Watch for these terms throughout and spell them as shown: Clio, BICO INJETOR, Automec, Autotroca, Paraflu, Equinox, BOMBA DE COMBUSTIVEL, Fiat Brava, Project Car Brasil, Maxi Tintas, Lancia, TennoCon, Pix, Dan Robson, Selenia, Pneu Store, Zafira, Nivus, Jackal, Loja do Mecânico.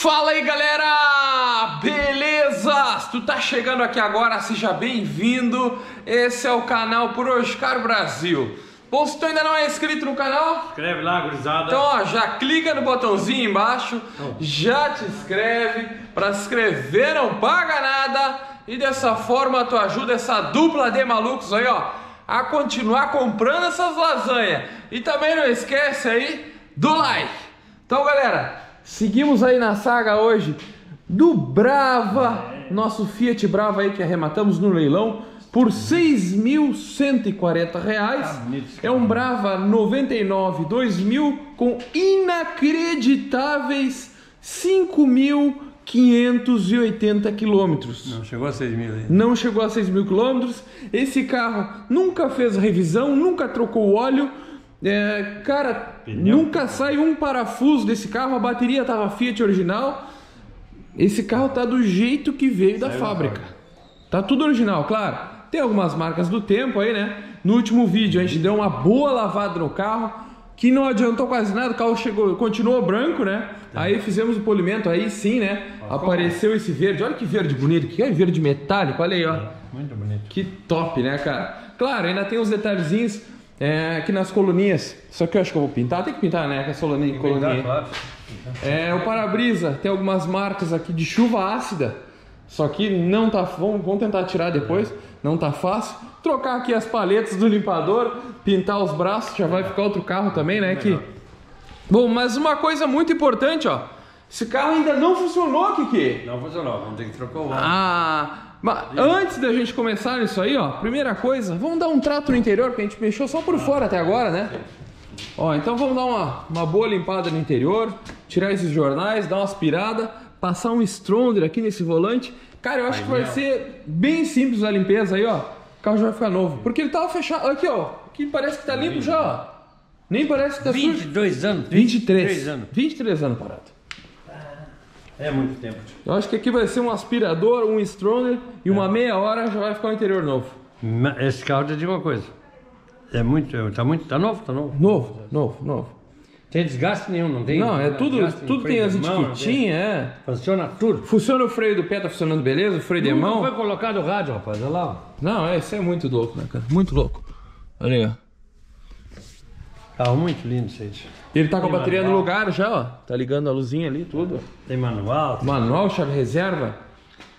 Fala aí, galera! Beleza? Tu tá chegando aqui agora, seja bem-vindo. Esse é o canal Project Car Brasil. Bom, se tu ainda não é inscrito no canal, inscreve lá, gurizada. Então, ó, já clica no botãozinho embaixo, já te inscreve. Pra se inscrever não paga nada. E dessa forma tu ajuda essa dupla de malucos aí, ó, a continuar comprando essas lasanhas. E também não esquece aí do like. Então, galera, seguimos aí na saga hoje do Brava, nosso Fiat Brava aí que arrematamos no leilão por R$ 6.140. É um Brava 99 2000 com inacreditáveis 5.580 quilômetros. Não chegou a 6.000 aí. Não chegou a 6.000 quilômetros. Esse carro nunca fez revisão, nunca trocou óleo. É, cara, pneu. Nunca sai um parafuso desse carro, a bateria tava Fiat original. Esse carro tá do jeito que veio da fábrica. Tá tudo original, claro. Tem algumas marcas do tempo aí, né? No último vídeo a gente deu uma boa lavada no carro, que não adiantou quase nada, o carro chegou, continuou branco, né? Aí fizemos o polimento, aí sim, né? Apareceu esse verde, olha que verde bonito, que é verde metálico, olha aí, ó. Muito bonito. Que top, né, cara? Claro, ainda tem uns detalhezinhos. É, aqui nas coluninhas, só que eu acho que eu vou pintar, tem que pintar, né, com essa coluninha. Claro. É, o para-brisa, tem algumas marcas aqui de chuva ácida, só que não tá, vamos tentar tirar depois, não tá fácil. Trocar aqui as paletas do limpador, pintar os braços, já vai ficar outro carro também, né, que... Bom, mas uma coisa muito importante, ó, esse carro ainda não funcionou, Kiki. Não funcionou, vamos ter que trocar o óleo. Ah... Mas antes da gente começar isso aí, ó, primeira coisa, vamos dar um trato no interior, porque a gente mexeu só por fora até agora, né? Ó, então vamos dar uma boa limpada no interior, tirar esses jornais, dar uma aspirada, passar um stronder aqui nesse volante. Cara, eu acho que vai ser bem simples a limpeza aí, ó. O carro já vai ficar novo, porque ele tava fechado, aqui, ó, que parece que tá limpo já, ó. Nem parece que tá sujo. 22 anos, 23 anos. 23 anos parado. É muito tempo. Eu acho que aqui vai ser um aspirador, um stroller e uma meia hora já vai ficar o interior novo. Esse carro, te digo uma coisa, é muito, tá novo, tá novo. Novo, novo, novo. Tem desgaste nenhum, não tem? Não, é tudo, tudo tem as etiquetinhas, é. Funciona tudo. Funciona o freio do pé, tá funcionando beleza, o freio de mão. Foi colocado o rádio, rapaz, olha lá. Não, isso é muito louco, né, cara? Muito louco. Olha aí, ó. Carro muito lindo, gente. Ele tá com a bateria no lugar já, ó. Tá ligando a luzinha ali, tudo. Tem manual. Manual, chave reserva.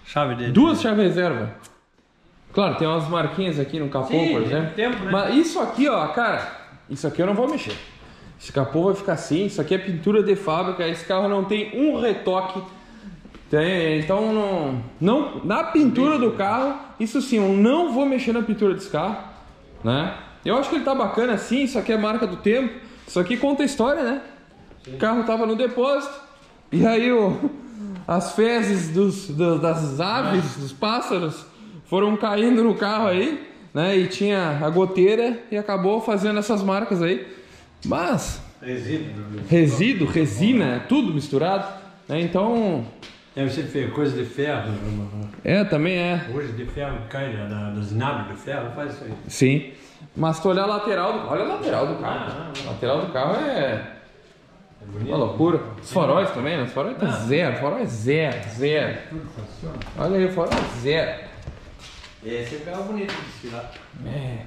Chave de... Duas chaves reserva. Claro, tem umas marquinhas aqui no capô, por exemplo. Tempo, né? Mas isso aqui, ó, cara, isso aqui eu não vou mexer. Esse capô vai ficar assim, isso aqui é pintura de fábrica. Esse carro não tem um retoque. Tem, então, não na pintura do carro, isso sim, eu não vou mexer na pintura desse carro, né? Eu acho que ele tá bacana assim, isso aqui é marca do tempo. Isso aqui conta a história, né? Sim. O carro tava no depósito. E aí as fezes das aves, dos pássaros, foram caindo no carro aí, né? E tinha a goteira e acabou fazendo essas marcas aí. Mas... Resíduo, resina, tudo misturado, né? Então... Deve ser feio, coisa de ferro. É, também é. Hoje de ferro cai das naves de ferro, faz isso aí. Sim. Mas tu olhar a lateral do carro, olha a lateral do carro. A lateral do carro é bonito, uma loucura. Os faróis também, né? Os faróis tá zero, faróis zero. Olha aí, o farol zero. Esse é o carro bonito de desfilar. É.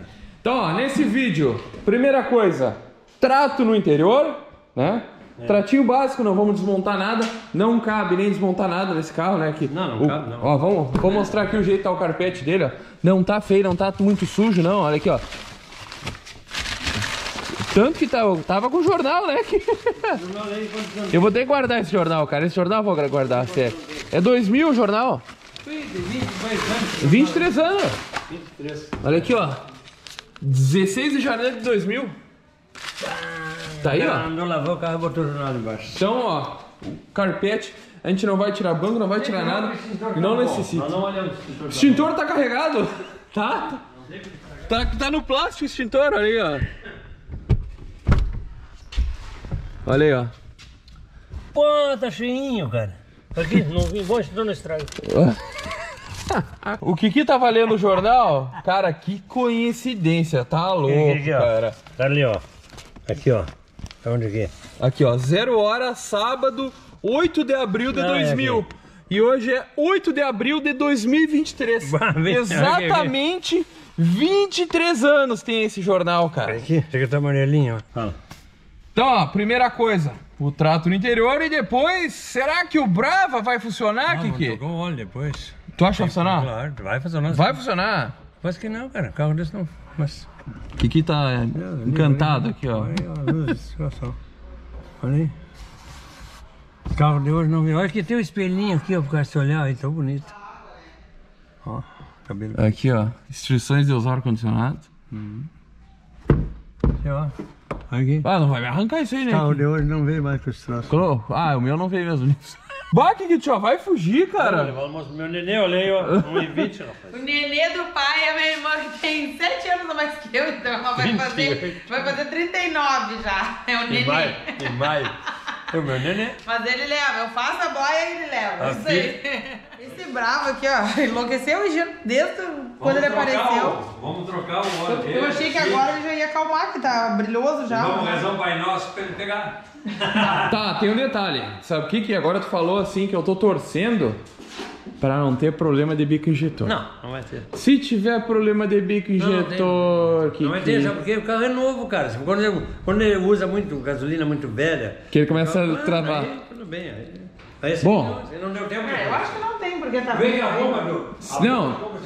Então, ó, nesse vídeo, primeira coisa, trato no interior, né? É. Tratinho básico, não vamos desmontar nada. Não cabe nem desmontar nada nesse carro, né? Que não cabe não. Ó, vou mostrar aqui o jeito que tá o carpete dele, ó. Não tá feio, não tá muito sujo não, olha aqui, ó. Tanto que tava com jornal, né? Eu vou ter que guardar esse jornal, cara. Esse jornal eu vou guardar, sério. É 2000 o jornal? 23 anos. Olha aqui, ó. 16 de janeiro de 2000. Tá aí, ó. Não lavou o carro e botou o jornal embaixo. Então, ó, o carpete, a gente não vai tirar banco, não vai tirar nada. Não necessita. O extintor tá carregado. Tá no plástico o extintor, olha aí, ó. Olha aí, ó. Pô, tá cheinho, cara. Aqui, não vou estudar no estrago. O Kiki tava lendo o jornal? Cara, que coincidência. Tá louco, aqui, cara. Tá ali, ó. Aqui, ó. Tá onde aqui? Aqui, ó. 0 hora, sábado, 8 de abril de 2000. E hoje é 8 de abril de 2023. Exatamente 23 anos tem esse jornal, cara. Aqui, chega tá amarelinho, ó. Então, ó, primeira coisa, o trato no interior e depois, será que o Brava vai funcionar, Kiki? Não, jogou óleo depois. Tu acha que vai funcionar? Claro, vai funcionar. Vai funcionar? Acho que não, cara, carro desse não, mas... Kiki tá encantado aqui, ó. Olha aí. O carro de hoje não viu. Acho que tem um espelhinho aqui, ó, pro cara se olhar, aí tá bonito. Ó, cabelo. Aqui, ó, instruções de usar o ar-condicionado. Aqui, ó. Aqui. Ah, não vai me arrancar isso aí, né? O carro de hoje não veio mais com esse troço. Ah, o meu não veio mesmo. Bah, que tio, vai fugir, cara. Vou levar o meu nenê, olha aí, ó. 1,20, rapaz. O nenê do pai, a minha irmã, que tem 7 anos a mais que eu, então ela vai fazer 39 já. É o nenê. Em maio. É o meu nenê. Mas ele leva, eu faço a boia e ele leva. Aqui. Isso aí. Esse Brava aqui, ó, enlouqueceu desde quando ele apareceu. Vamos trocar o óleo dele. Eu achei que agora ele já ia acalmar, que tá brilhoso já. Vamos rezar o Pai Nosso pra ele pegar. Tá, tem um detalhe. Sabe o que que agora tu falou assim, que eu tô torcendo pra não ter problema de bico injetor? Não, não vai ter. Se tiver problema de bico injetor... Não vai ter, sabe? Porque o carro é novo, cara. Quando ele usa muito gasolina muito velha... Que ele começa a travar. Aí, tudo bem, Bom, não deu tempo, eu acho que não tem, porque tá bem.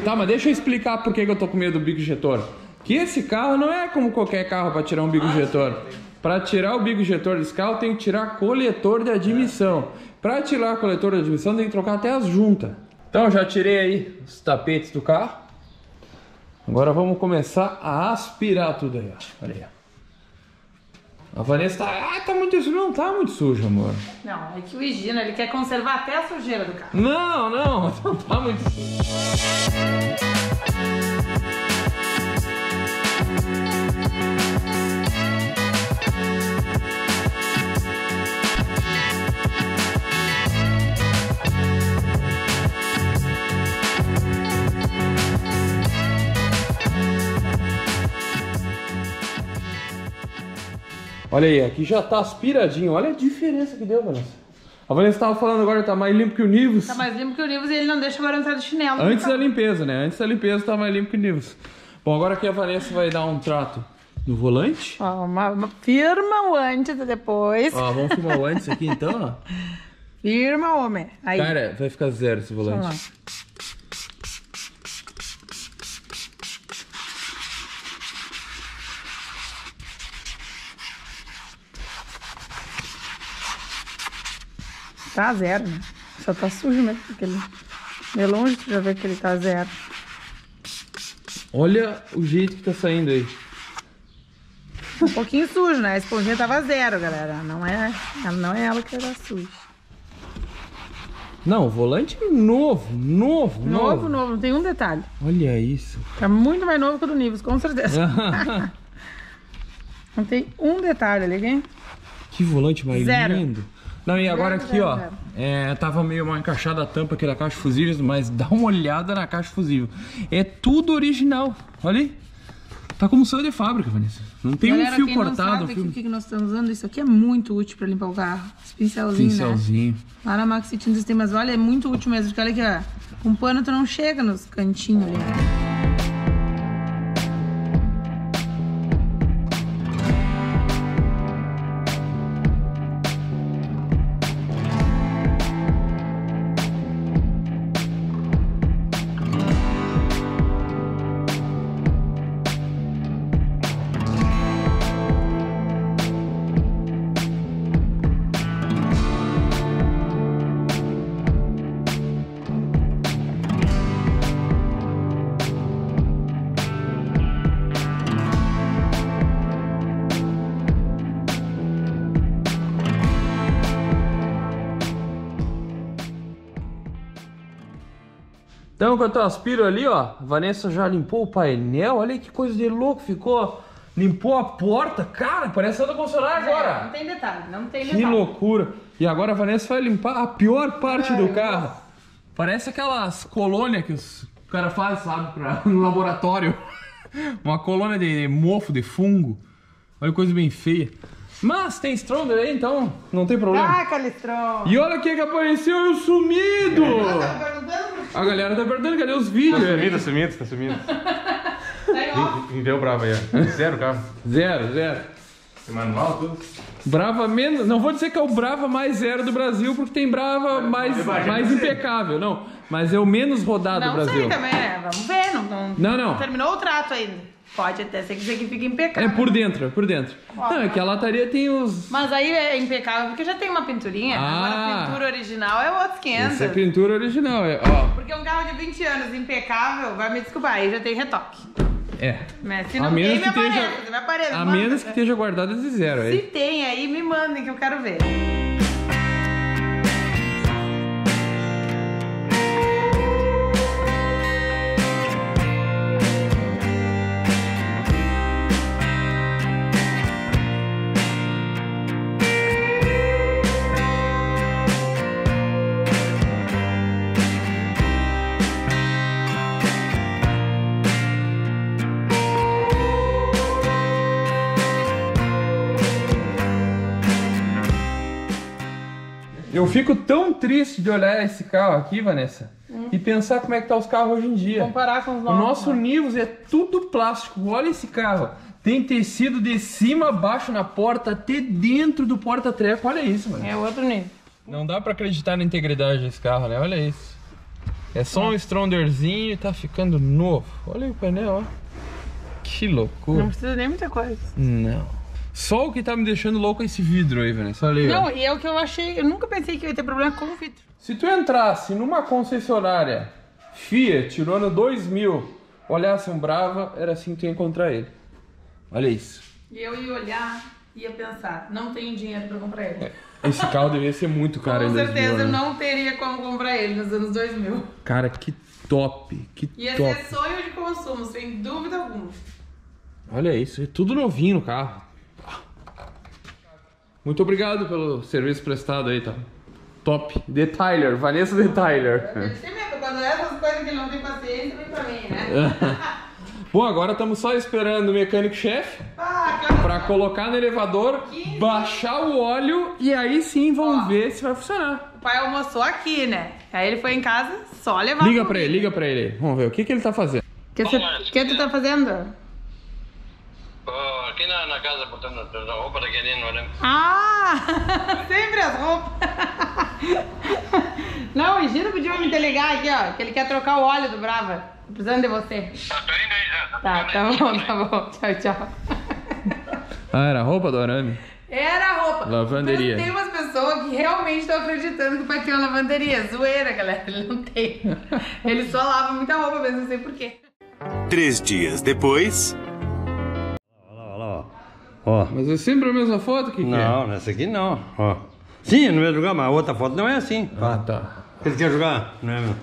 Tá, mas deixa eu explicar por que eu tô com medo do bico injetor. Que esse carro não é como qualquer carro para tirar um bico injetor. Para tirar o bico injetor desse carro, tem que tirar coletor de admissão. Para tirar coletor de admissão, tem que trocar até as juntas. Então, eu já tirei aí os tapetes do carro. Agora vamos começar a aspirar tudo aí, ó. Olha aí, ó. A Vanessa tá... Ah, tá muito sujo. Não tá muito sujo, amor. Não, é que o Higino, ele quer conservar até a sujeira do carro. Não, não. Não tá muito sujo. Olha aí, aqui já tá aspiradinho. Olha a diferença que deu, Vanessa. A Vanessa tava falando agora que tá mais limpo que o Nivus. Tá mais limpo que o Nivus e ele não deixa agora entrar do chinelo. Antes da limpeza, né? Antes da limpeza tá mais limpo que o Nivus. Bom, agora aqui a Vanessa vai dar um trato no volante. Ó, firma o antes e depois. Ó, vamos filmar o antes aqui então, ó. Firma, homem. Aí. Cara, vai ficar zero esse volante. Vamos lá. Tá zero, né? Só tá sujo mesmo, porque ele... De longe tu já vê que ele tá zero. Olha o jeito que tá saindo aí. Um pouquinho sujo, né? A esponjinha tava zero, galera. Não é ela que era suja. Não, o volante novo, não tem um detalhe. Olha isso. Tá muito mais novo que o do Nivus, com certeza. Não tem um detalhe ali, hein? Que volante mais lindo. Não, e agora aqui, ó, tava meio mal encaixada a tampa aqui da caixa fusível, mas dá uma olhada na caixa fusível. É tudo original, olha aí. Tá como saiu de fábrica, Vanessa. Não tem um fio cortado. Não sabe o que nós estamos usando, isso aqui é muito útil pra limpar o carro. Os pincelzinhos, né? Lá na Maxi Tintas tem, mas olha, é muito útil mesmo, porque olha aqui, ó, com pano tu não chega nos cantinhos ali, né? Então, enquanto eu aspiro ali, ó, a Vanessa já limpou o painel. Olha aí que coisa de louco ficou. Limpou a porta. Cara, parece que eu tô funcionando agora. Não tem detalhe, não tem detalhe. Que loucura. E agora a Vanessa vai limpar a pior parte do carro. Parece aquelas colônias que os caras fazem, sabe, no laboratório. Uma colônia de mofo, de fungo. Olha que coisa bem feia. Mas tem Stroller aí, então não tem problema. Caraca, Listrão! E olha quem que apareceu, o sumido! A galera tá perguntando, cadê os vídeos? Tá sumido. Pneu Brava aí, ó. Zero carro. Zero. Tem manual, tudo? Brava menos... Não vou dizer que é o Brava mais zero do Brasil, porque tem Brava mais impecável, não. Mas é o menos rodado do Brasil. Não sei também, né? Vamos ver, não terminou o trato ainda. Pode até ser que isso aqui fique impecável. É por dentro, Ó, não, é que a lataria tem os... Mas aí é impecável porque já tem uma pinturinha. Agora a pintura original é outros 500. Essa é pintura original, é, ó. Porque um carro de 20 anos impecável, vai me desculpar, aí já tem retoque. É. Mas se não tem, me aparece, A menos que esteja guardada de zero. Se tem aí, me mandem que eu quero ver. Eu fico tão triste de olhar esse carro aqui, Vanessa, e pensar como é que tá os carros hoje em dia. Comparar com os novos. O nosso Nivus é tudo plástico. Olha esse carro. Tem tecido de cima a baixo na porta, até dentro do porta-treco. Olha isso, mano. É outro nível. Não dá pra acreditar na integridade desse carro, né? Olha isso. É só um Stronderzinho e tá ficando novo. Olha o painel, ó. Que loucura. Não precisa nem muita coisa. Não. Só o que tá me deixando louco é esse vidro aí, Vanessa. Olha aí, não, ó. E é o que eu achei. Eu nunca pensei que eu ia ter problema com o vidro. Se tu entrasse numa concessionária Fiat no ano 2000, olhasse um Brava, era assim que tu ia encontrar ele. Olha isso. E eu ia olhar, ia pensar, não tenho dinheiro pra comprar ele. Esse carro devia ser muito caro em 2000. Com certeza eu não teria como comprar ele nos anos 2000. Cara, que top, que top. Ia ser sonho de consumo, sem dúvida alguma. Olha isso, é tudo novinho no carro. Muito obrigado pelo serviço prestado aí, tá? Top. Detailer, Vanessa Detailer. Quando essas coisas que ele não tem paciência, vem pra mim, né? Bom, agora estamos só esperando o mecânico-chefe pra colocar no elevador, baixar o óleo e aí sim vão ver se vai funcionar. O pai almoçou aqui, né? Aí ele foi em casa, só levar. Liga pra ele, Vamos ver o que, que ele tá fazendo. O que tu tá fazendo? Aqui na casa, botando a roupa da Guilherme, né? Ah! Sempre as roupas! Não, o Gino podia me delegar aqui, ó, que ele quer trocar o óleo do Brava. Tô precisando de você. Tá, tô indo aí já. Tá bom. Tchau. Ah, era a roupa do Arame? Era a roupa. Lavanderia. Mas tem umas pessoas que realmente estão acreditando que o pai tem uma lavanderia. Zoeira, galera. Ele não tem. Ele só lava muita roupa, mas não sei porquê. 3 dias depois... Ó. Mas é sempre a mesma foto que Não, nessa aqui não. Ó. Sim, no mesmo lugar, mas a outra foto não é assim. Ah, tá. Ele quer jogar? Não é mesmo.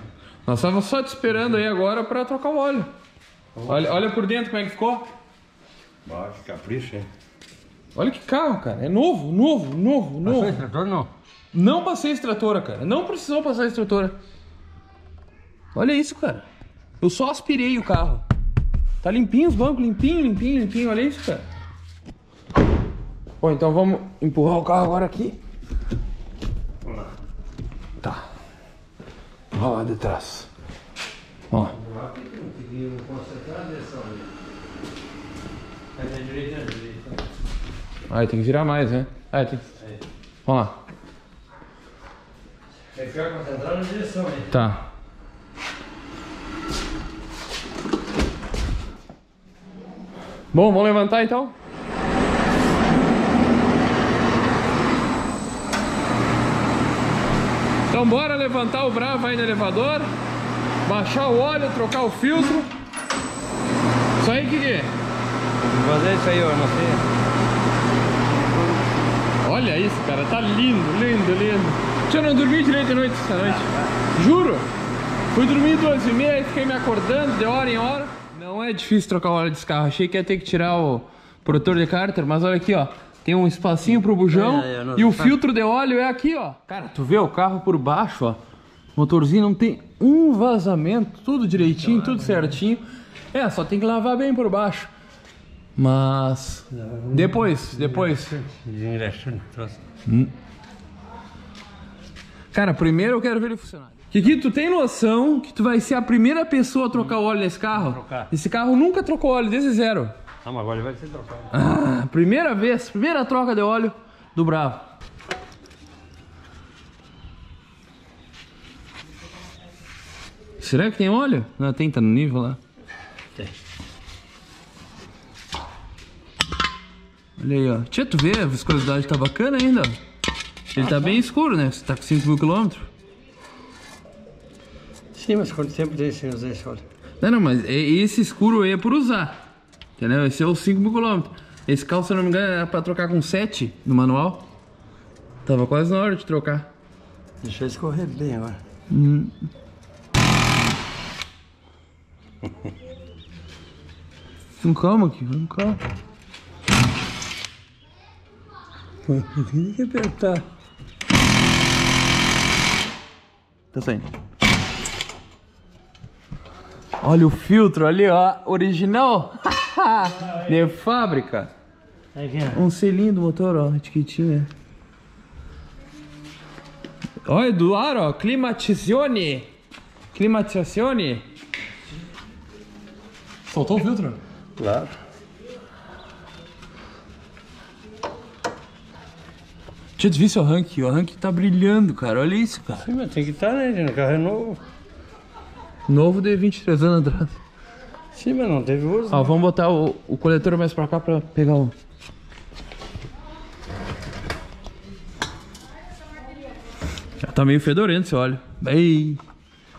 Nós estávamos só te esperando aí agora pra trocar o óleo. Olha por dentro como é que ficou. Ah, que capricho, hein? Olha que carro, cara. É novo. Passou extratora, não? Não passei extratora, cara. Não precisou passar extratora. Olha isso, cara. Eu só aspirei o carro. Tá limpinho os bancos, limpinho. Olha isso, cara. Bom, então vamos empurrar o carro agora aqui. Vamos lá. Tá. Olha lá de trás. Ó. Aí tem que virar mais, né? Aí tem que... Vamos lá. Tem que ficar concentrado na direção, hein? Tá. Bom, vamos levantar então. Então bora levantar o Brava aí no elevador, baixar o óleo, trocar o filtro. Isso aí, Kiki. Vou fazer isso aí, ó, não sei. Olha isso, cara, tá lindo. Eu não dormi direito a noite essa noite. Juro. Fui dormir 2h30, fiquei me acordando de hora em hora. Não é difícil trocar o óleo desse carro. Achei que ia ter que tirar o protetor de cárter, mas olha aqui, ó. Tem um espacinho pro bujão e o filtro de óleo é aqui, ó. Cara, tu vê o carro por baixo, ó. Motorzinho não tem um vazamento, tudo direitinho, tudo certinho. É, só tem que lavar bem por baixo. Mas depois. Cara, primeiro eu quero ver ele funcionar. Kiki, tu tem noção que tu vai ser a primeira pessoa a trocar o óleo nesse carro? Trocar. Esse carro nunca trocou óleo, desde zero. Ah, mas agora ele vai ser trocado. Ah, primeira vez, primeira troca de óleo do Bravo. Será que tem óleo? Não, tem, tá no nível lá. Tem. Olha aí, ó. Tchê, tu vê, a viscosidade tá bacana ainda. Ele tá bem escuro, né? Você tá com 5.000 km. Sim, mas quanto tempo tem sem usar esse óleo? Não, mas esse escuro aí é por usar. Entendeu? Esse é os 5.000 km. Esse carro, se eu não me engano, era pra trocar com 7 no manual. Tava quase na hora de trocar. Deixa eu escorrer bem agora. Então calma aqui, vamos calma. Tem que apertar. Tá saindo. Olha o filtro ali, ó. Original. De fábrica. Um selinho do motor, ó. Etiquetinha. Olha, do ar, ó. Climatizazione. Climatizazione. Soltou o filtro? Claro. Deixa eu desviar seu arranque. O arranque tá brilhando, cara. Olha isso, cara. Sim, mas tem que estar, né? O carro é novo. Novo de 23 anos atrás. Sim, mas não teve uso. Ó, né? Vamos botar o coletor mais pra cá pra pegar o... Já tá meio fedorento esse óleo. Bem...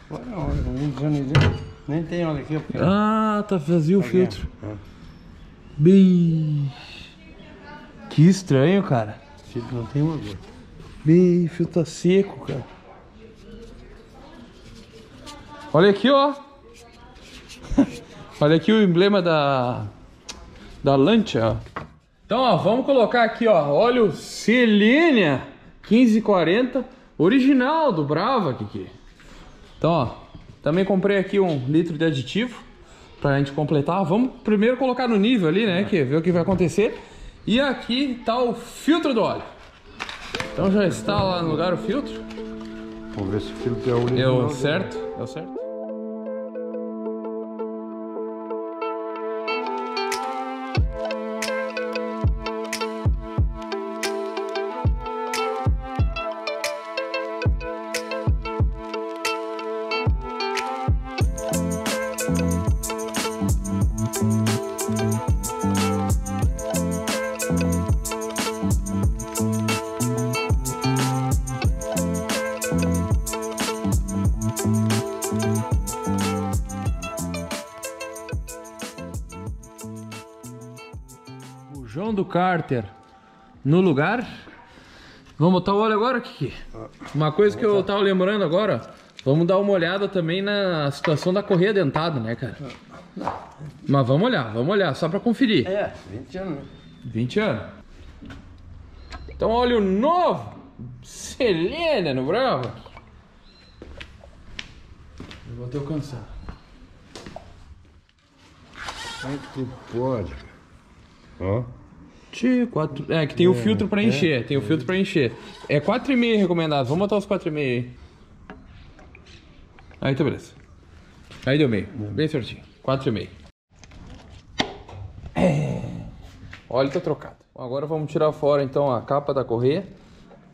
Olha, olha, nem tem óleo aqui. Porque... Ah, tá vazio o filtro. É. Bem... Que estranho, cara. Não tem uma gota. Bem, o filtro tá seco, cara. Olha aqui, ó. Olha aqui o emblema da Lancia, ó. Então, ó, vamos colocar aqui, ó. Óleo Selenia 1540, original do Brava, Kiki. Então, ó, também comprei aqui 1 litro de aditivo pra gente completar. Vamos primeiro colocar no nível ali, né, que ver o que vai acontecer. E aqui tá o filtro do óleo. Então já está lá no lugar o filtro. Vamos ver se o filtro é o original. É o certo, é o certo. João do Carter no lugar. Vamos botar o óleo agora, Kiki? Uma coisa que eu tava lembrando agora, vamos dar uma olhada também na situação da correia dentada, né, cara? Mas vamos olhar, só pra conferir. É, 20 anos, né? 20 anos. Então, óleo novo, Selenia no Brava. Eu vou ter que cansar. Ai, que pode. Ó. É, que tem o filtro pra encher, tem o filtro pra encher. É 4,5 recomendado, vamos botar os 4,5 aí. Aí tá beleza. Aí deu meio, bem certinho, 4,5. Óleo tá trocado. Agora vamos tirar fora então a capa da correia,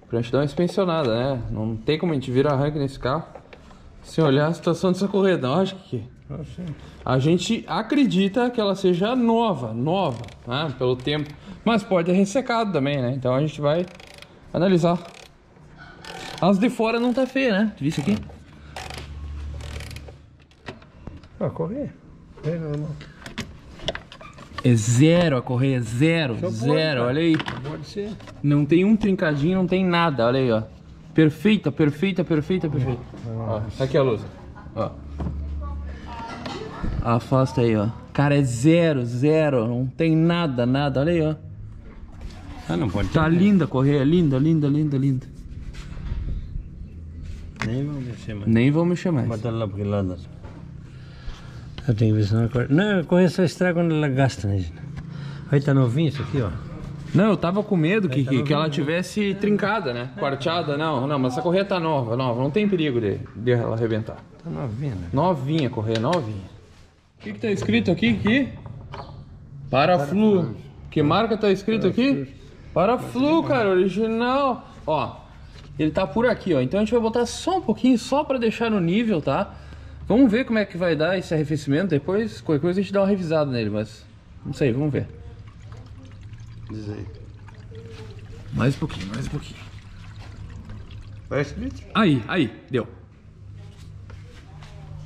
pra gente dar uma inspecionada, né? Não tem como a gente virar arranque nesse carro sem olhar a situação dessa correia, não, acho que... A gente acredita que ela seja nova, né, pelo tempo. Mas pode ter ressecado também, né? Então a gente vai analisar. As de fora não tá feia, né? Tu viu isso aqui? A correia é zero, a correia é zero, olha aí. Pode ser. Não tem um trincadinho, não tem nada, olha aí, ó. Perfeita. Ó, aqui a luz, ó. Afasta aí, ó. Cara, é zero. Não tem nada. Olha aí, ó. Ah, não pode ter. Tá linda a correia. Linda. Nem vão mexer mais. Bota ela lá pro lado. Eu tenho que ver se não é correia. Não, a correia só estraga quando ela gasta, né? Aí tá novinho isso aqui, ó. Não, eu tava com medo que, tá que ela tivesse trincada, né? Quarteada, não. Não, mas essa correia tá nova, nova. Não tem perigo de ela arrebentar. Tá novinha, né? Novinha, correia novinha. O que que tá escrito aqui? Paraflu. Que marca tá escrito aqui? Paraflu, cara, original. Ó, ele tá por aqui, ó. Então a gente vai botar só um pouquinho, só pra deixar no nível, tá? Vamos ver como é que vai dar esse arrefecimento. Depois, qualquer coisa a gente dá uma revisada nele, mas... Não sei, vamos ver. Diz aí. Mais um pouquinho, mais um pouquinho. Vai escrito? Aí, deu.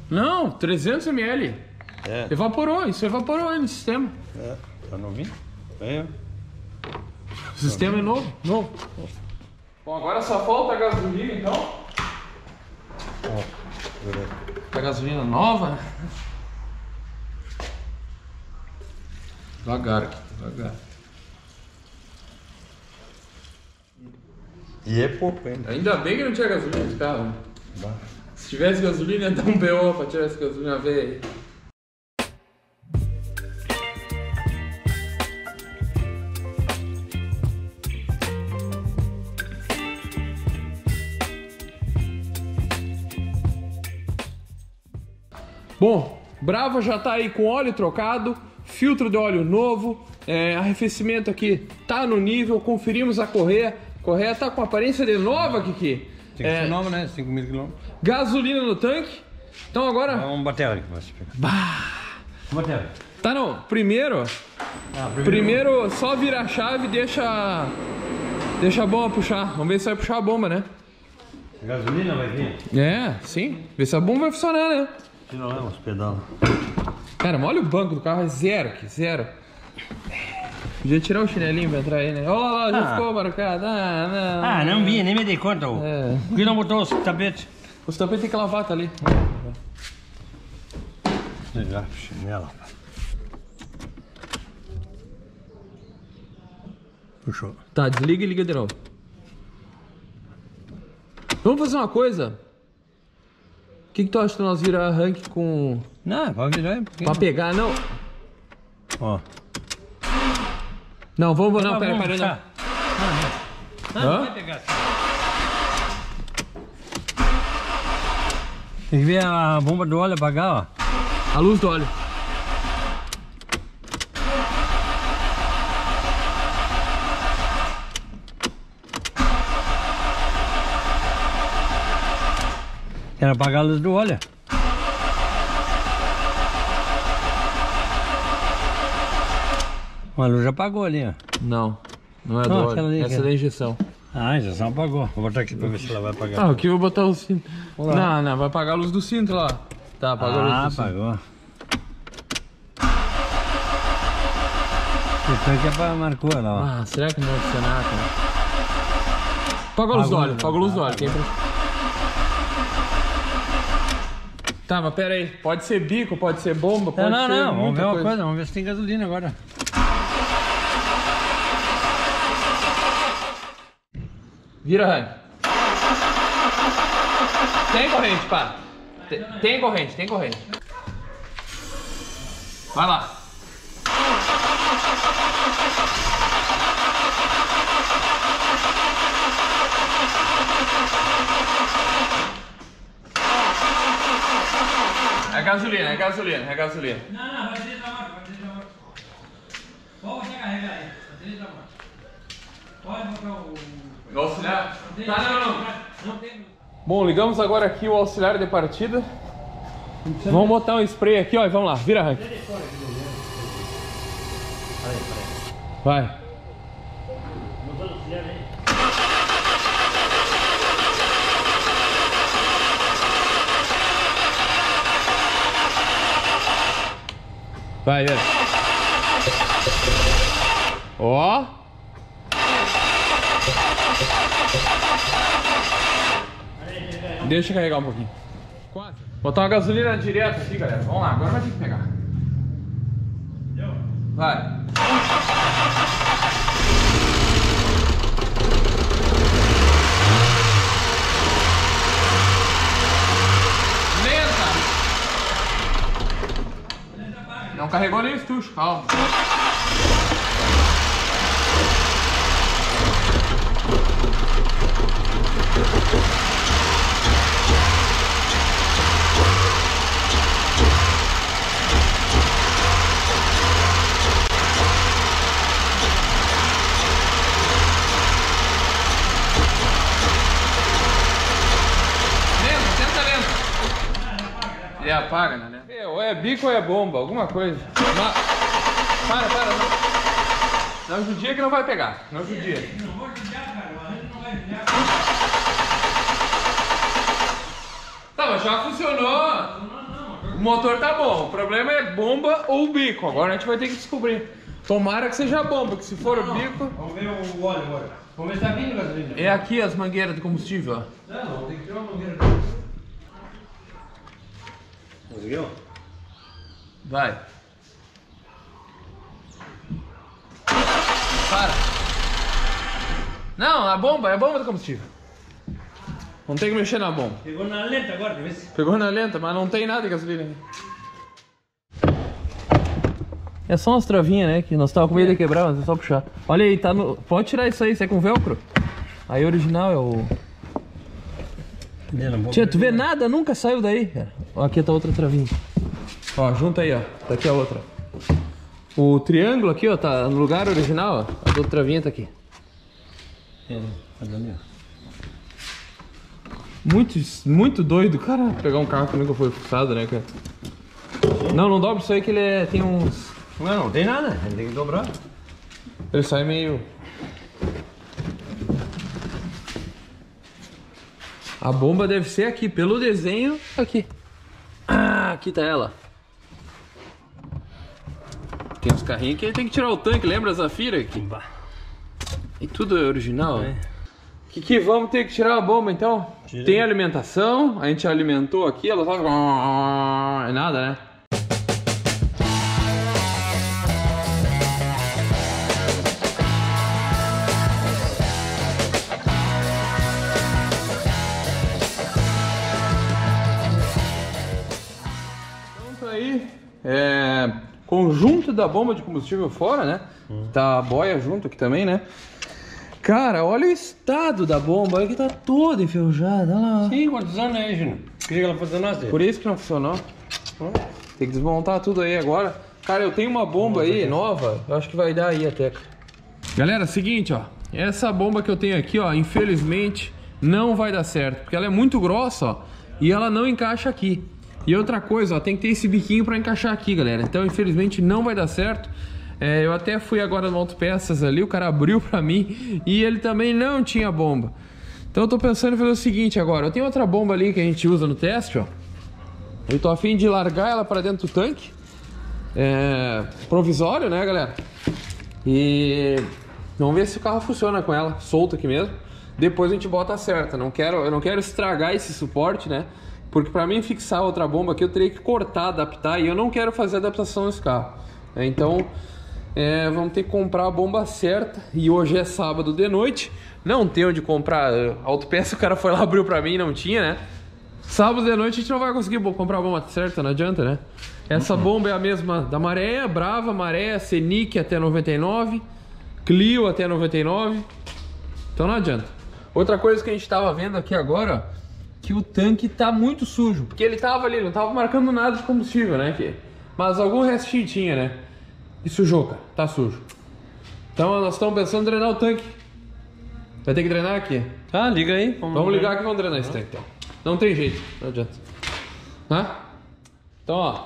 Não, 300 ml. É. Evaporou, isso evaporou aí no sistema. É, tá novinho? É. O sistema é novo, Bom, agora só falta a gasolina, então. Ó, a gasolina nova. Devagar aqui, devagar. E é pouco ainda. Ainda bem que não tinha gasolina nesse carro. Se tivesse gasolina, ia dar um BO pra tirar essa gasolina velha. Bom, Brava já tá aí com óleo trocado, filtro de óleo novo, arrefecimento aqui tá no nível, conferimos a correia. Correia tá com aparência de nova, Kiki. Tem que ser nova, né? 5 mil quilômetros. Gasolina no tanque. Então agora... Vamos bater ali. Vamos bater. Tá, não. Primeiro só vira a chave e deixa... Deixa a bomba puxar. Vamos ver se vai puxar a bomba, né? A gasolina vai vir? É, sim. Ver se a bomba vai funcionar, né? Se não é, uns pedal. Cara, olha o banco do carro. É zero aqui, zero. Podia tirar o chinelinho pra entrar aí, né? Olha lá, já ficou marcado. Não vi, nem me dei conta. É. Por que não botou os tapetes? Os tapetes tem que lavar, tá ali. Legal, chinela. Puxou. Tá, desliga e liga de novo. Vamos fazer uma coisa. O que que tu acha de nós virar arranque com... Não, pode virar aí. Pra pegar, não. Ó. Não, vamos, não, peraí, não. Não vai pegar. Tem que ver a bomba do óleo apagar, ó. A luz do óleo. Quero apagar a luz do óleo. A luz já apagou ali, ó. Não, não é do óleo. Ali, essa é da injeção. Ah, a injeção apagou. Vou botar aqui pra ver se ela vai apagar. Ah, aqui eu vou botar o cinto. Não, não, vai apagar a luz do cinto lá. Tá, apagou a luz do cinto. Ah, apagou. Esse tanque é pra marcou lá, ó. Ah, será que não vai funcionar, cara? Apagou a luz do óleo, apagou a luz do óleo. Tá, mas pera aí. Pode ser bico, pode ser bomba, pode ser... Não, não, vamos ver uma coisa. Vamos ver se tem gasolina agora. Vira arranque. Tem corrente, pá. Tem corrente, tem corrente. Vai lá. É gasolina, é gasolina, é gasolina. Não, não, bateria tá morta, bateria tá morta. Pode carregar aí, bateria tá morta. Pode botar o... O auxiliar? Tá, não. Bom, ligamos agora aqui o auxiliar de partida. Vamos botar um spray aqui, ó, e vamos lá, vira arranque. Vai. Vai, velho. Ó. Deixa eu carregar um pouquinho. Quase. Botar uma gasolina direto aqui, galera. Vamos lá, agora vai ter que pegar. Deu? Vai. Lenta. Não carregou nem o estuche, calma. Ele apaga, né? Ou é bico ou é bomba, alguma coisa. Para. Não judia que não vai pegar. Não judia. Não vou judiar, cara. O arranjo não vai judiar. Tá, mas já funcionou. O motor tá bom. O problema é bomba ou bico. Agora a gente vai ter que descobrir. Tomara que seja bomba, que se for o bico... Vamos ver o óleo agora. Vamos ver se tá vindo gasolina. É aqui as mangueiras de combustível, ó. Não, tem que ter uma mangueira. Conseguiu? Vai. Para. Não, a bomba, é a bomba do combustível. Não tem que mexer na bomba. Pegou na lenta agora, deve ser. Pegou na lenta, mas não tem nada de gasolina. É só umas travinhas, né? Que nós tava com medo de quebrar, mas é só puxar. Olha aí, tá no... Pode tirar isso aí, isso é com velcro? Aí o original é o... Tia, tu vê nada, nunca saiu daí, cara. Aqui tá outra travinha. Ó, junta aí, ó. Tá aqui a outra. O triângulo aqui, ó, tá no lugar original, ó. A outra travinha tá aqui. É, tá dando, ó. Muito doido, cara. Pegar um carro que nunca foi fuçado, né, cara? Não, não dobra isso aí que ele é, tem uns... Não, não tem nada. Ele tem que dobrar. Ele sai meio... A bomba deve ser aqui, pelo desenho, aqui. Ah, aqui tá ela. Tem uns carrinhos que ele tem que tirar o tanque, lembra a Zafira aqui? E tudo é original, né? Que vamos ter que tirar a bomba então? Tirei. Tem alimentação, a gente alimentou aqui, ela só... É nada, né? É, conjunto da bomba de combustível fora, né? Tá a boia junto aqui também, né? Cara, olha o estado da bomba, olha que tá toda enferrujada, olha lá. Sim, quantos anos é, Gino? Queria que ela funcionasse. Por isso que não funcionou. Tem que desmontar tudo aí agora. Cara, eu tenho uma bomba aí, nova, eu acho que vai dar aí até. Galera, seguinte, ó. Essa bomba que eu tenho aqui, ó, infelizmente não vai dar certo, porque ela é muito grossa, ó, e ela não encaixa aqui. E outra coisa, ó, tem que ter esse biquinho para encaixar aqui, galera. Então, infelizmente, não vai dar certo. Eu até fui agora no Autopeças ali, o cara abriu para mim e ele também não tinha bomba. Então, eu tô pensando em fazer o seguinte agora. Eu tenho outra bomba ali que a gente usa no teste, ó. Eu tô a fim de largar ela para dentro do tanque. Provisório, né, galera? E vamos ver se o carro funciona com ela, solta aqui mesmo. Depois a gente bota a certa. Eu não quero estragar esse suporte, né? Porque para mim fixar outra bomba aqui eu teria que cortar, adaptar, e eu não quero fazer adaptação nesse carro. Então vamos ter que comprar a bomba certa, e hoje é sábado de noite, não tem onde comprar autopeça, o cara foi lá, abriu para mim e não tinha, né? Sábado de noite a gente não vai conseguir comprar a bomba certa, não adianta, né? Essa bomba é a mesma da Maré, Brava, Maré, Senic até 99, Clio até 99, então não adianta. Outra coisa que a gente estava vendo aqui agora... que o tanque tá muito sujo, porque ele tava ali, não tava marcando nada de combustível, né? Mas algum restinho tinha, né? E sujou, cara, tá sujo. Então nós estamos pensando em drenar o tanque. Vai ter que drenar aqui. Ah, liga aí. Vamos ligar que vamos drenar esse tanque, então. Não tem jeito, não adianta. Né? Então, ó,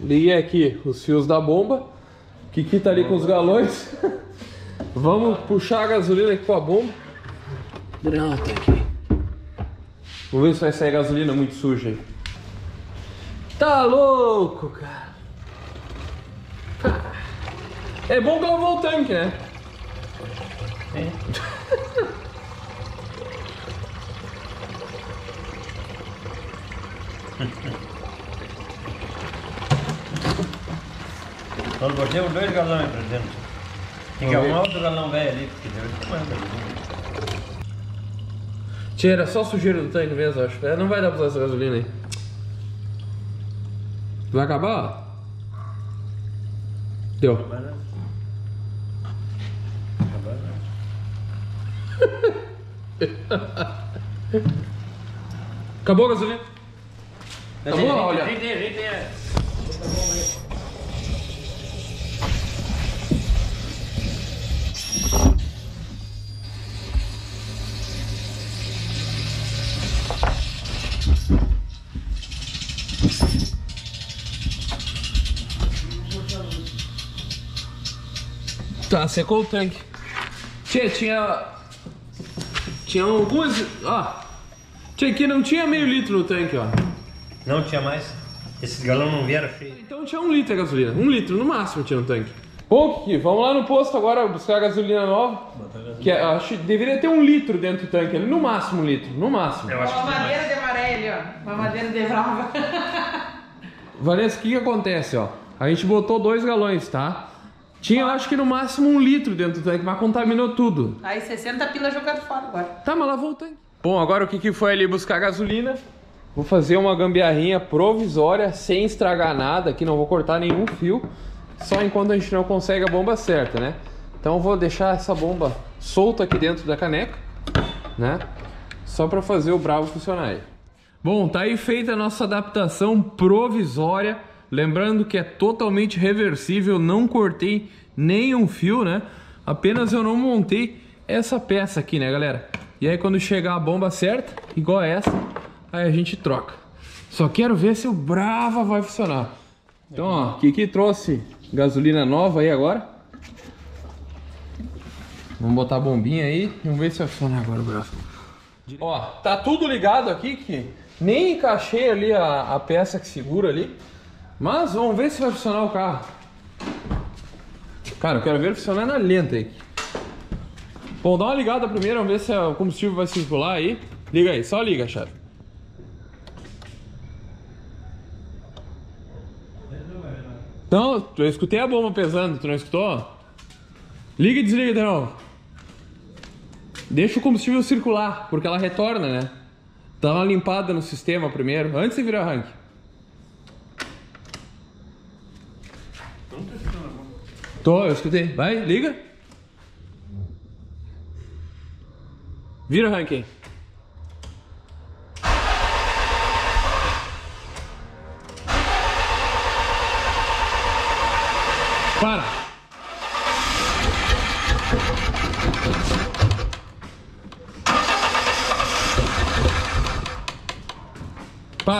liguei aqui os fios da bomba. O Kiki tá ali com os galões. Vamos puxar a gasolina aqui com a bomba. Drenar o tanque. Vou ver se vai sair gasolina muito suja aí. Tá louco, cara. É bom gravar o tanque, né? É. Nós botamos 2 galões pra dentro. Tem que arrumar outro galão velho ali, porque deve ter mais gasolina. Tira só sujeira do tanque mesmo, acho. Não vai dar pra usar essa gasolina aí. Vai acabar? Deu. Acabar não. Acabou a gasolina? Acabou? Olha. Tá, secou o tanque. Tchê, tinha algumas, ó. Tchê, aqui não tinha meio litro no tanque, ó. Não tinha mais. Esses galões não vieram feio. Então tinha 1 litro de gasolina. 1 litro no máximo tinha no tanque. Bom, Kiki, vamos lá no posto agora buscar a gasolina nova. Que é, acho, deveria ter 1 litro dentro do tanque ali, no máximo 1 litro, no máximo. Eu acho que uma madeira de maré ali, ó. Uma madeira de Brava. Vanessa, o que acontece, ó? A gente botou 2 galões, tá? Tinha, eu acho que no máximo 1 litro dentro do tanque, mas contaminou tudo. Aí 60 pila jogado fora agora. Tá, mas lavou o tanque. Bom, agora o Kiki foi ali buscar gasolina. Vou fazer uma gambiarrinha provisória, sem estragar nada, aqui não vou cortar nenhum fio. Só enquanto a gente não consegue a bomba certa, né? Então eu vou deixar essa bomba solta aqui dentro da caneca, né? Só pra fazer o Bravo funcionar aí. Bom, tá aí feita a nossa adaptação provisória. Lembrando que é totalmente reversível, não cortei nenhum fio, né? Apenas eu não montei essa peça aqui, né, galera? E aí quando chegar a bomba certa, igual a essa, aí a gente troca. Só quero ver se o Brava vai funcionar. Então, ó, Kiki trouxe gasolina nova aí agora. Vamos botar a bombinha aí, vamos ver se vai funcionar agora o Brava. Ó, tá tudo ligado aqui, que nem encaixei ali a peça que segura ali. Mas vamos ver se vai funcionar o carro. Cara, eu quero ver funcionar na lenta aí. Bom, dá uma ligada primeiro, vamos ver se o combustível vai circular aí. Liga aí, só liga, chave. Não, eu escutei a bomba pesando, tu não escutou? Liga e desliga de novo. Deixa o combustível circular, porque ela retorna, né? Dá uma limpada no sistema primeiro, antes de virar o arranque. Tô, eu escutei. Vai, liga. Vira o ranking. Para.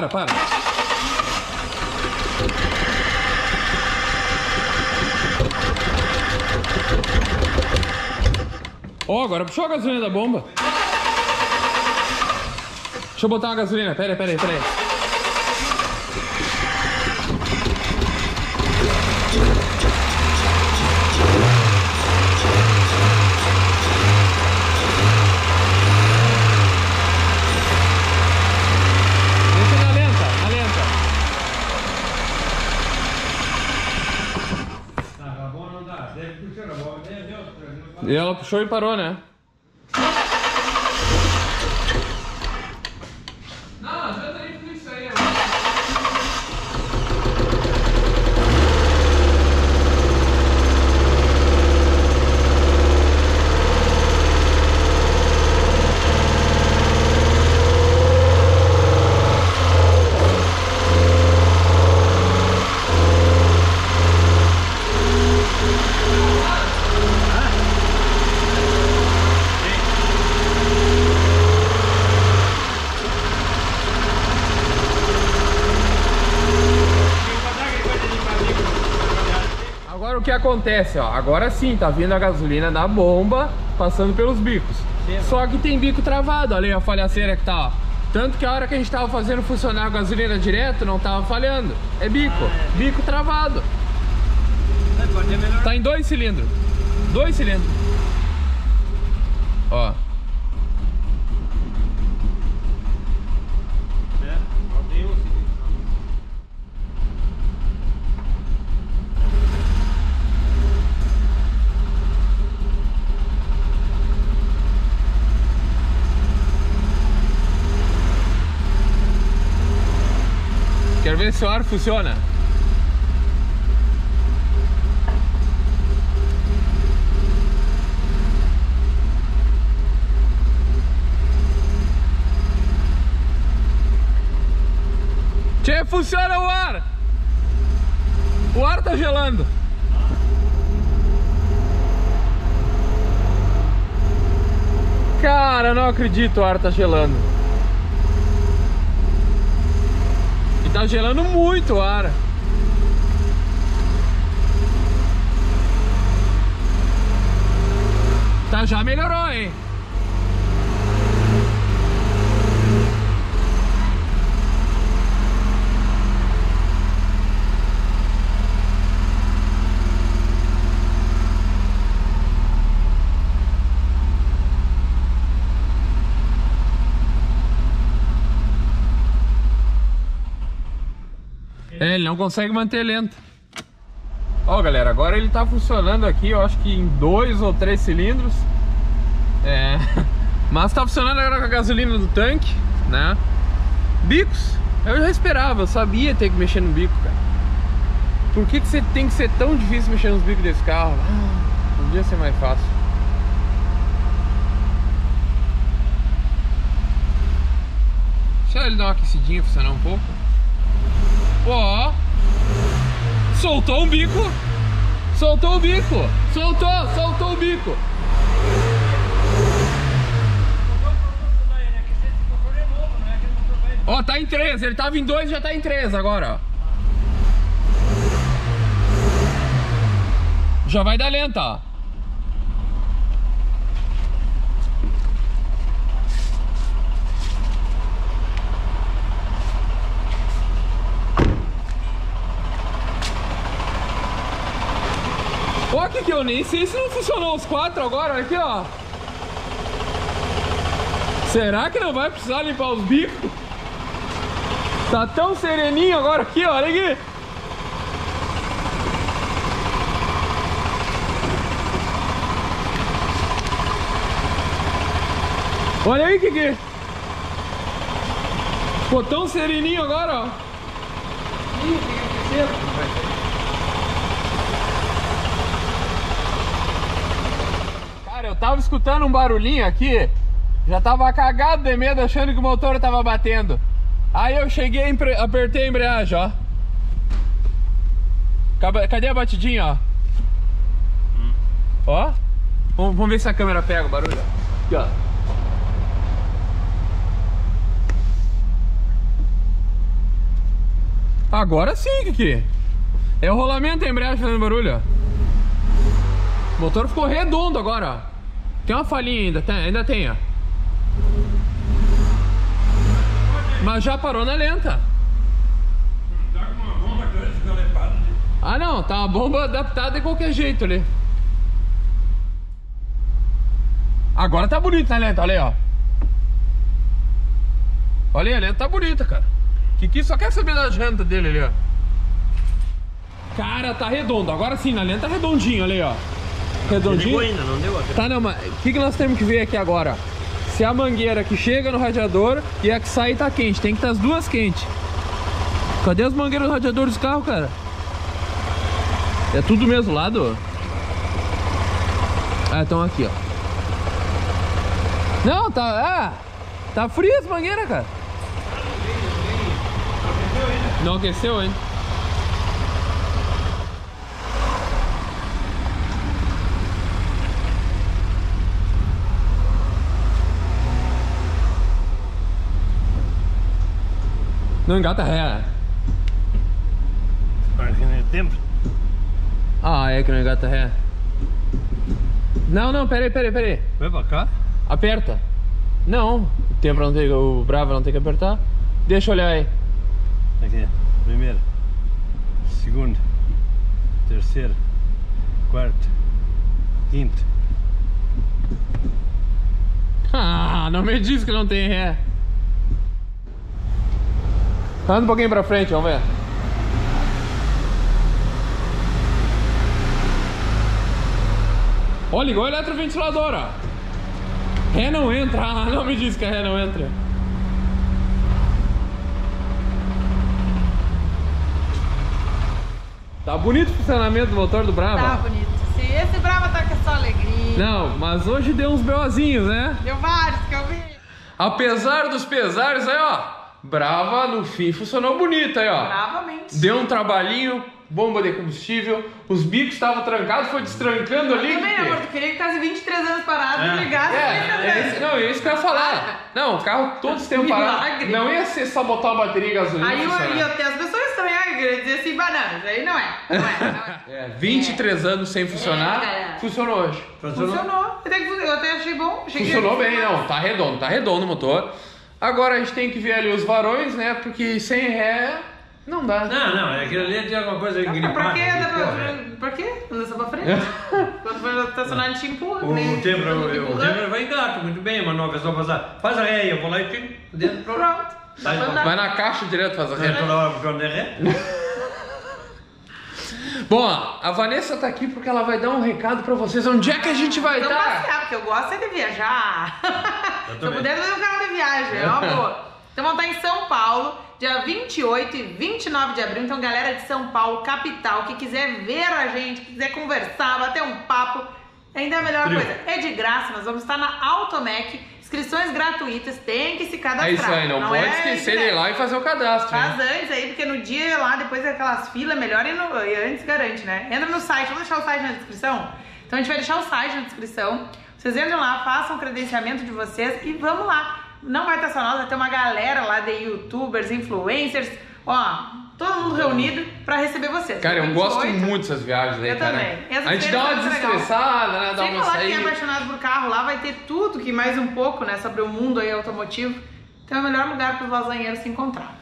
Para. Ó, agora puxou a gasolina da bomba. Deixa eu botar uma gasolina. Pera aí. Deixa na lenta. Não, na bomba não dá. Deve puxar na bomba. E ela puxou e parou, né? Não, adianta nem tudo isso aí. O que acontece, ó, agora sim tá vindo a gasolina da bomba passando pelos bicos, sim. Só que tem bico travado, olha aí a falhaceira que tá, ó. Tanto que a hora que a gente tava fazendo funcionar a gasolina direto, não tava falhando. É bico, bico travado. Tá em 2 cilindros. 2 cilindros. Ó. Quero ver se o ar funciona. funciona o ar. O ar tá gelando. Cara, não acredito, o ar tá gelando. E tá gelando muito o ar. Tá, já melhorou, hein? É, ele não consegue manter lento. Ó, galera, agora ele tá funcionando aqui, eu acho que em 2 ou 3 cilindros. É, mas tá funcionando agora com a gasolina do tanque, né? Bicos, eu já esperava, eu sabia ter que mexer no bico, cara. Por que você tem que ser tão difícil mexer nos bicos desse carro? Podia ser mais fácil. Deixa ele dar uma aquecidinha, funcionar um pouco. Ó, soltou um bico. Soltou o bico. Soltou o bico. Ó, tá em 3. Ele tava em 2 e já tá em 3 agora, ó. Já vai dar lenta, ó. Ó, que eu nem sei se não funcionou os 4 agora, olha aqui, ó. Será que não vai precisar limpar os bicos? Tá tão sereninho agora aqui, ó, olha aqui. Olha aí, Kiki. Ficou tão sereninho agora, ó. Ih, tem que ser. Eu tava escutando um barulhinho aqui, já tava cagado de medo, achando que o motor tava batendo. Aí eu cheguei, apertei a embreagem, ó. Cadê a batidinha, ó? Ó, vamos ver se a câmera pega o barulho. Aqui, ó. Agora sim, Kiki. É o rolamento da embreagem fazendo barulho, ó. O motor ficou redondo agora, ó. Tem uma falhinha ainda, ainda tem, ó. Mas já parou na lenta. Tá com uma bomba grande galepada ali. Ah não, tá uma bomba adaptada de qualquer jeito ali. Agora tá bonito na lenta, olha aí, ó. Olha aí, a lenta tá bonita, cara. Kiki só quer saber da janta dele ali, ó. Cara, tá redondo, agora sim, na lenta tá redondinho, olha aí, ó. Redondinho? Não deu ainda, não deu. Tá, não, mas o que nós temos que ver aqui agora? Se a mangueira que chega no radiador e a que sai tá quente, tem que estar as duas quentes. Cadê as mangueiras do radiador dos carros, cara? É tudo do mesmo lado? Ah, então aqui, ó. Não, tá... Ah, tá fria as mangueiras, cara. Não aqueceu ainda. Não engata ré. Parece que não é tempo. Ah, é que não engata ré. Não, não, peraí. Vai pra cá? Aperta. Não, o tempo não tem, o Brava não tem que apertar. Deixa eu olhar aí. Aqui, primeira, segunda, terceira, quarta, quinta. Ah, não me diz que não tem ré. Anda um pouquinho pra frente, vamos ver. Ó, ligou o eletroventilador, ó. Ré não entra. Ah, não me diz que a ré não entra. Tá bonito o funcionamento do motor do Brava. Tá bonito. Sim, esse Brava tá com só alegria. Não, mas hoje deu uns BOzinhos, né? Deu vários que eu vi. Apesar dos pesares, aí ó. Brava no fim funcionou bonito aí, ó. Bravamente. Deu um trabalhinho, bomba de combustível, os bicos estavam trancados, foi destrancando ali. Eu também, amor, tu queria que ficasse 23 anos parado, ligasse. Não, isso que eu ia falar. Não, o carro todo esse tempo parado. Não ia ser só botar uma bateria e gasolina. Aí eu até as pessoas também dizer assim, banana, aí não é. Não é. 23 anos sem funcionar, funcionou hoje. Funcionou. Eu até achei bom. Funcionou bem, não. Tá redondo o motor. Agora a gente tem que ver ali os varões, né? Porque sem ré não dá. Não, aquilo ali tem alguma coisa gripada. Pra quê? Pra quê? Não só pra frente. Quando for estacionar, ele te empurra. O Temer vai engato, muito bem, mas não, a pessoa passar. Faz a ré aí, eu vou lá e tiro dentro pro lado. Vai na caixa direto, faz a ré. Bom, a Vanessa tá aqui porque ela vai dar um recado pra vocês. Onde é que a gente vai dar? Não passear, porque eu gosto é de viajar. Se eu puder fazer um carro de viagem, é um amor. Então vamos estar em São Paulo, dia 28 e 29 de abril. Então galera de São Paulo, capital, que quiser ver a gente, que quiser conversar, bater um papo, ainda é a melhor coisa. É de graça, nós vamos estar na Automec, inscrições gratuitas, tem que se cadastrar. É isso aí, não pode esquecer de ir lá e fazer o cadastro. Faz antes aí, porque no dia lá, depois daquelas filas, melhor e antes garante, né? Entra no site, vamos deixar o site na descrição? Então a gente vai deixar o site na descrição. Vocês entram lá, façam o credenciamento de vocês e vamos lá. Não vai estar só nós, vai ter uma galera lá de youtubers, influencers, ó, todo mundo reunido pra receber vocês. Cara, eu gosto muito dessas viagens aí, cara. Eu também. A gente dá uma desestressada, né? Dá uma saída. Quem é apaixonado por carro lá vai ter tudo que mais um pouco, né? Sobre o mundo aí automotivo. Então é o melhor lugar pros lasanheiros se encontrar.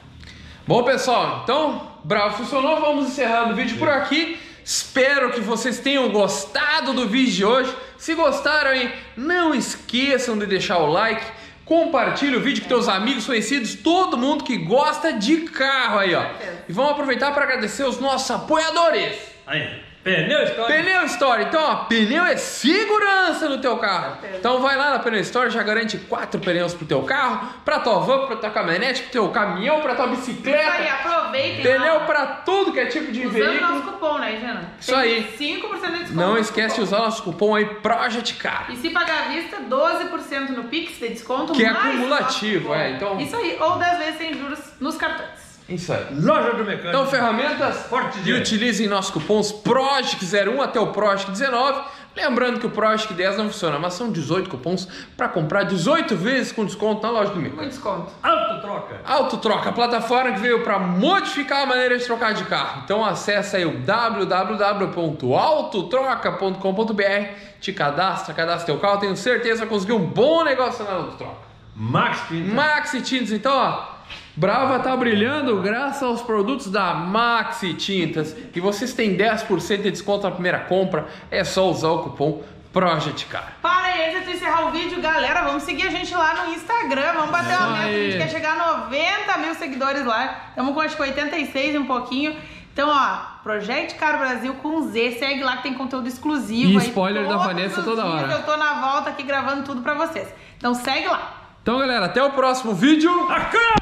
Bom, pessoal, então, Bravo funcionou. Vamos encerrando o vídeo por aqui. Espero que vocês tenham gostado do vídeo de hoje. Se gostaram, hein? Não esqueçam de deixar o like. Compartilha o vídeo com teus amigos, conhecidos, todo mundo que gosta de carro aí, ó. E vamos aproveitar para agradecer os nossos apoiadores. Aí, Pneu Store. Pneu Store. Então, ó, pneu é segurança no teu carro. Então vai lá na Pneu Store, já garante 4 pneus pro teu carro, pra tua van, pra tua caminhonete, pro teu caminhão, pra tua bicicleta. Isso aí, aproveitem. Pneu pra tudo que é tipo de veículo. Usando nosso cupom, né, Jana? Isso aí. 5% de desconto. Não esquece de usar nosso cupom aí, Project Car. E se pagar à vista, 12% no Pix de desconto. Que é acumulativo, então. Isso aí, ou 10 vezes sem juros nos cartões. Isso aí. Loja do Mecânico. Então, ferramentas forte e utilizem nossos cupons PROJECT01 até o PROJECT19. Lembrando que o PROJECT 10 não funciona, mas são 18 cupons para comprar 18 vezes com desconto na Loja do Mecânico. Muito desconto. Autotroca. Autotroca, a plataforma que veio para modificar a maneira de trocar de carro. Então, acessa aí o www.autotroca.com.br, te cadastra, cadastra teu carro. Tenho certeza que conseguiu um bom negócio na Autotroca. Maxi Tintas. Maxi Tintas, então, ó. Brava tá brilhando graças aos produtos da Maxi Tintas. E vocês têm 10% de desconto na primeira compra. É só usar o cupom Project Car. Para aí, antes de encerrar o vídeo, galera, vamos seguir a gente lá no Instagram. Vamos bater uma meta, a gente quer chegar a 90 mil seguidores lá. Estamos com acho que 86 e um pouquinho. Então, ó, Project Car Brasil com Z. Segue lá que tem conteúdo exclusivo. E spoiler aí, da Vanessa toda hora. Eu tô na volta aqui gravando tudo pra vocês. Então segue lá. Então, galera, até o próximo vídeo.